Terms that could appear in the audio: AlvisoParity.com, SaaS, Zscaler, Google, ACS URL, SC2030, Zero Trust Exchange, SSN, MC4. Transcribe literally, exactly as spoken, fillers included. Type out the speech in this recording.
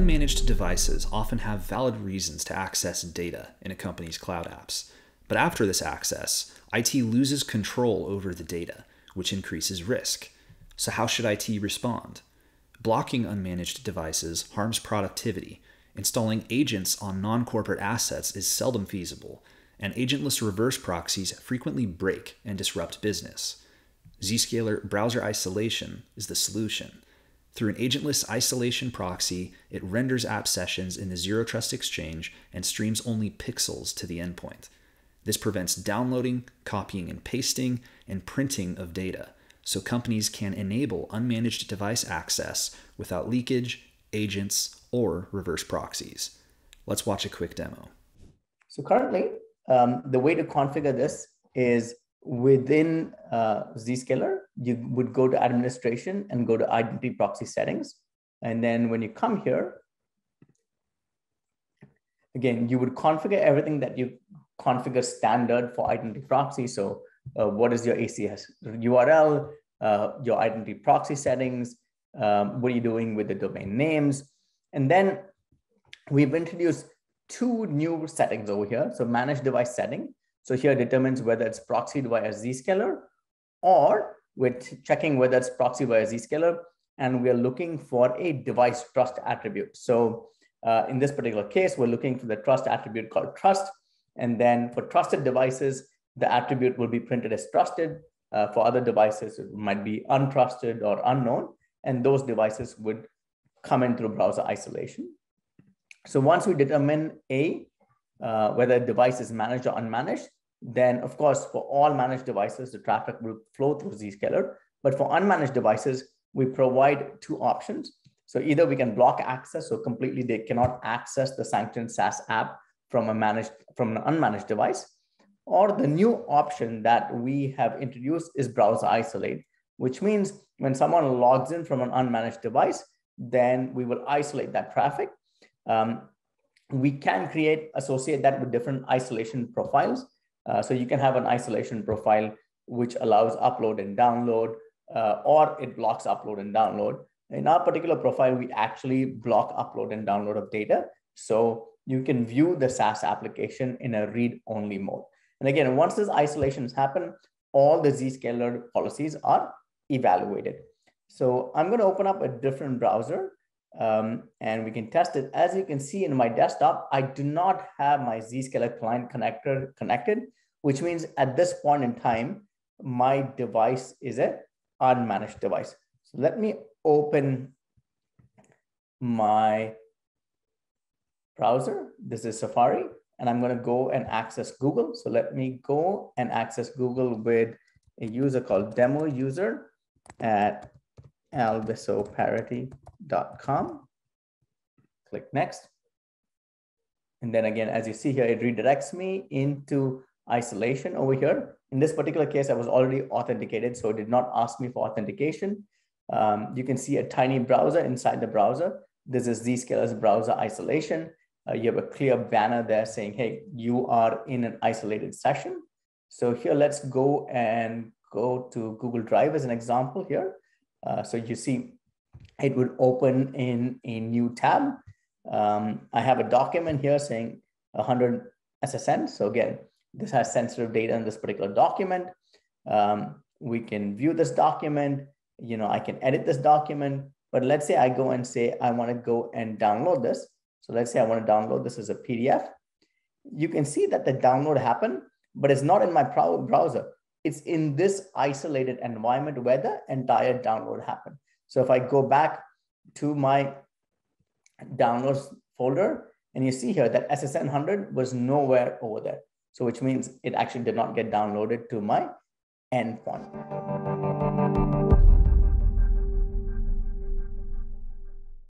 Unmanaged devices often have valid reasons to access data in a company's cloud apps. But after this access, I T loses control over the data, which increases risk. So how should I T respond? Blocking unmanaged devices harms productivity. Installing agents on non-corporate assets is seldom feasible, and agentless reverse proxies frequently break and disrupt business. Zscaler browser isolation is the solution. Through an agentless isolation proxy, it renders app sessions in the Zero Trust Exchange and streams only pixels to the endpoint. This prevents downloading, copying and pasting, and printing of data, so companies can enable unmanaged device access without leakage, agents, or reverse proxies. Let's watch a quick demo. So currently, um, the way to configure this is within uh, Zscaler, you would go to administration and go to identity proxy settings. And then when you come here, again, you would configure everything that you configure standard for identity proxy. So uh, what is your A C S U R L, uh, your identity proxy settings, um, what are you doing with the domain names? And then we've introduced two new settings over here. So manage device setting. So here determines whether it's proxied via Zscaler, or we're checking whether it's proxied via Zscaler, and we are looking for a device trust attribute. So uh, in this particular case, we're looking for the trust attribute called trust. And then for trusted devices, the attribute will be printed as trusted. Uh, for other devices, it might be untrusted or unknown, and those devices would come in through browser isolation. So once we determine a Uh, whether a device is managed or unmanaged, then of course, for all managed devices, the traffic will flow through Zscaler. But for unmanaged devices, we provide two options. So either we can block access, so completely they cannot access the sanctioned SaaS app from a managed, from an unmanaged device, or the new option that we have introduced is browser isolate, which means when someone logs in from an unmanaged device, then we will isolate that traffic. Um, We can create, associate that with different isolation profiles. Uh, so you can have an isolation profile which allows upload and download, uh, or it blocks upload and download. In our particular profile, we actually block upload and download of data. So you can view the SaaS application in a read-only mode. And again, once these isolations happen, all the Zscaler policies are evaluated. So I'm going to open up a different browser. Um, and we can test it. As you can see in my desktop, I do not have my Zscaler client connector connected, which means at this point in time, my device is an unmanaged device. So let me open my browser. This is Safari, and I'm going to go and access Google. So let me go and access Google with a user called demo user at Alviso Parity dot com. Click next. And then again, as you see here, it redirects me into isolation over here. In this particular case, I was already authenticated, so it did not ask me for authentication. Um, you can see a tiny browser inside the browser. This is Zscaler's browser isolation. Uh, you have a clear banner there saying, hey, you are in an isolated session. So here, let's go and go to Google Drive as an example here. Uh, so you see, it would open in a new tab. Um, I have a document here saying one hundred S S N. So again, this has sensitive data in this particular document. Um, we can view this document. You know, I can edit this document, but let's say I go and say, I want to go and download this. So let's say I want to download this as a P D F. You can see that the download happened, but it's not in my browser. It's in this isolated environment where the entire download happened. So if I go back to my downloads folder, and you see here that S S N one hundred was nowhere over there. So which means it actually did not get downloaded to my endpoint.